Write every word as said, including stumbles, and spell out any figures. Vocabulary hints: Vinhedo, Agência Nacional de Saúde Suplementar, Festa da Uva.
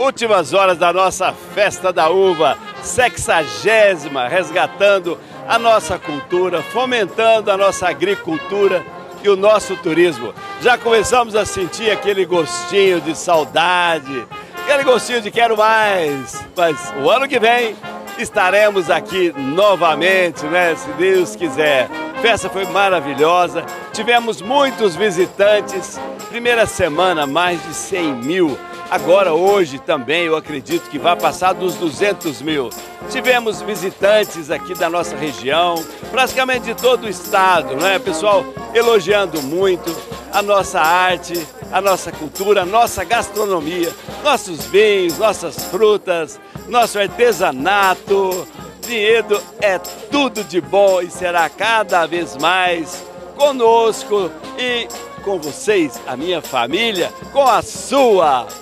últimas horas da nossa Festa da Uva, sexagésima, resgatando a nossa cultura, fomentando a nossa agricultura e o nosso turismo. Já começamos a sentir aquele gostinho de saudade, aquele gostinho de quero mais, mas o ano que vem estaremos aqui novamente, né? Se Deus quiser. A festa foi maravilhosa, tivemos muitos visitantes, primeira semana mais de cem mil, agora hoje também eu acredito que vai passar dos duzentos mil. Tivemos visitantes aqui da nossa região, praticamente de todo o estado, né? Pessoal elogiando muito a nossa arte, a nossa cultura, a nossa gastronomia, nossos vinhos, nossas frutas, nosso artesanato. Vinhedo é tudo de bom e será cada vez mais conosco e com vocês, a minha família, com a sua.